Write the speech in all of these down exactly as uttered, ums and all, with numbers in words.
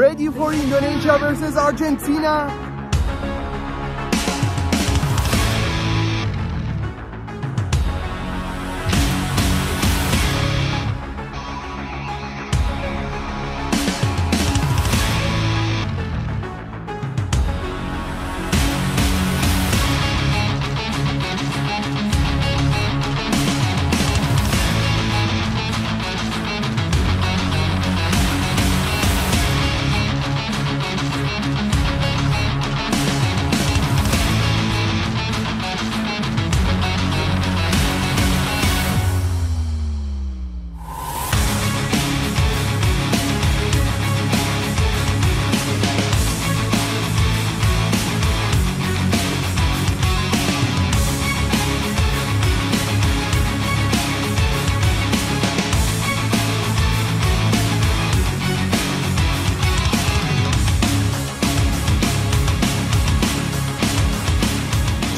Ready for Indonesia versus Argentina?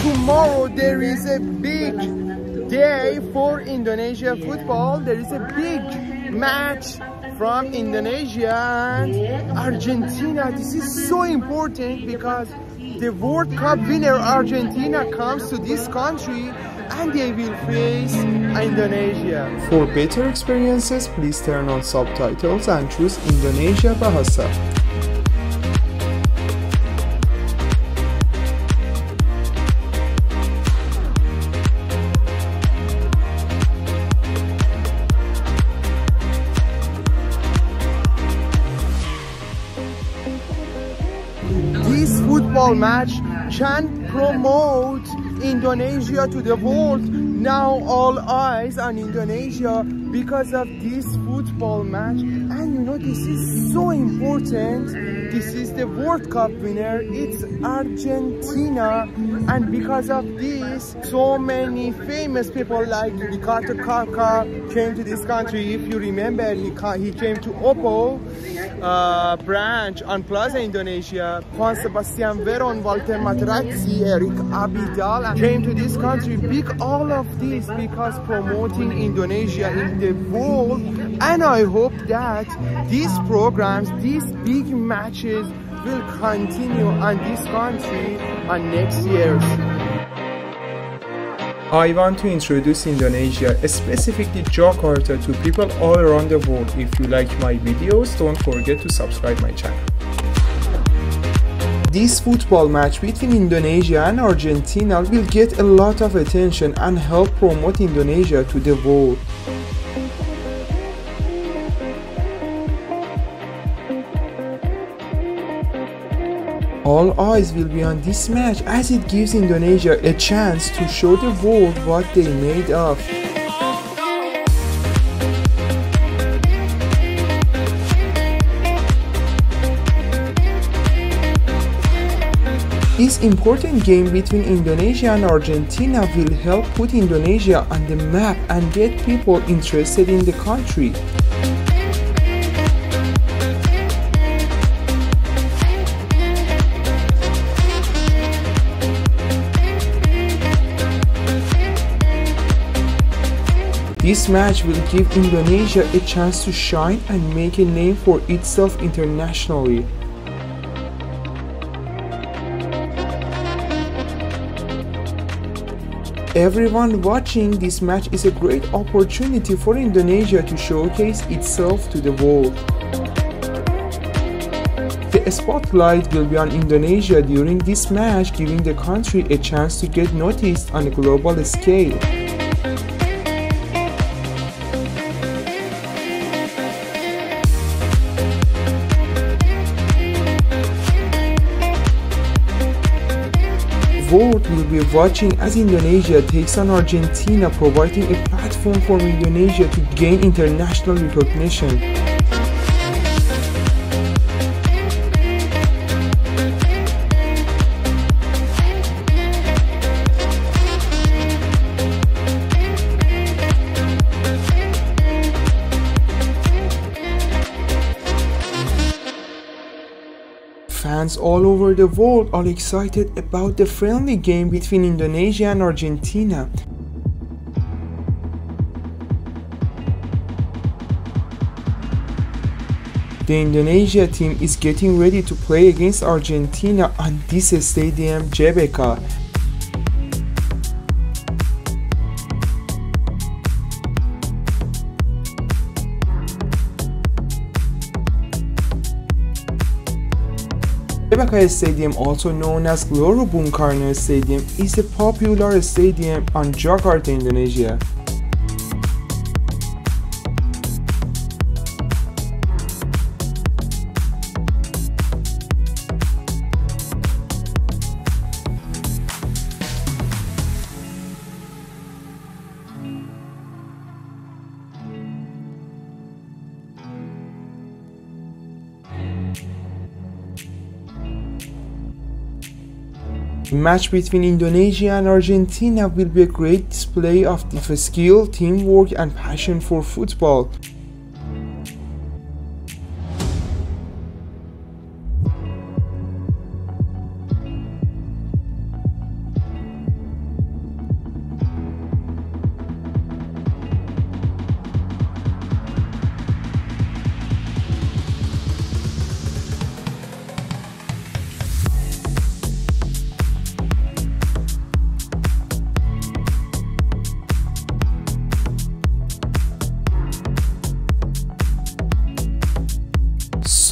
Tomorrow there is a big day for Indonesia football. There is a big match from Indonesia and Argentina. This is so important because the World Cup winner Argentina comes to this country and they will face Indonesia. For better experiences, please turn on subtitles and choose Indonesia Bahasa. This football match can promote Indonesia to the world. Now all eyes on Indonesia because of this football match. And you know, this is so important. This is the World Cup winner. It's Argentina. And because of this, so many famous people like Ricardo Kaka came to this country. If you remember, he, he came to OPPO uh, branch on Plaza Indonesia. Juan Sebastian Veron, Walter Matrazi, Eric Abidal came to this country. Big all of this because promoting Indonesia in the world. And I hope that these programs, these big matches will continue on this country on next years. I want to introduce Indonesia, specifically Jakarta, to people all around the world. If you like my videos, don't forget to subscribe my channel. This football match between Indonesia and Argentina will get a lot of attention and help promote Indonesia to the world. All eyes will be on this match as it gives Indonesia a chance to show the world what they made of. This important game between Indonesia and Argentina will help put Indonesia on the map and get people interested in the country. This match will give Indonesia a chance to shine and make a name for itself internationally. Everyone watching this match is a great opportunity for Indonesia to showcase itself to the world. The spotlight will be on Indonesia during this match, giving the country a chance to get noticed on a global scale. The world will be watching as Indonesia takes on Argentina, providing a platform for Indonesia to gain international recognition. Fans all over the world are excited about the friendly game between Indonesia and Argentina. The Indonesia team is getting ready to play against Argentina on this stadium, G B K. G B K Stadium, also known as Gelora Bung Karno Stadium, is a popular stadium on Jakarta, Indonesia. The match between Indonesia and Argentina will be a great display of skill, teamwork, and passion for football.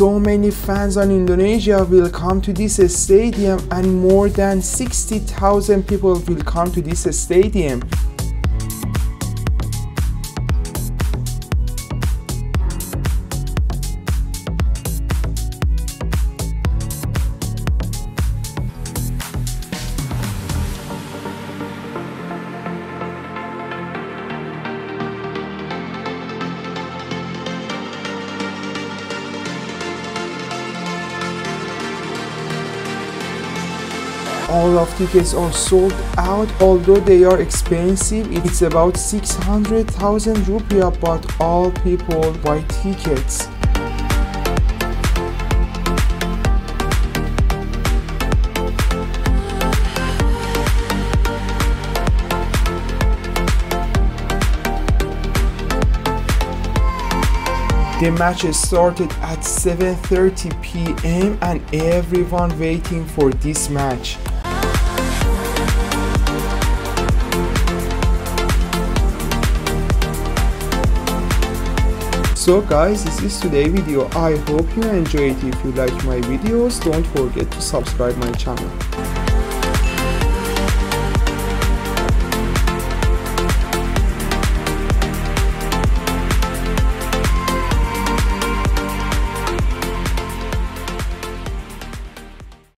So many fans on Indonesia will come to this stadium, and more than sixty thousand people will come to this stadium. All of tickets are sold out, although they are expensive. It's about six hundred thousand rupiah, but all people buy tickets. The match started at seven thirty p m and everyone waiting for this match. So guys, this is today's video. I hope you enjoyed it. If you like my videos, don't forget to subscribe my channel.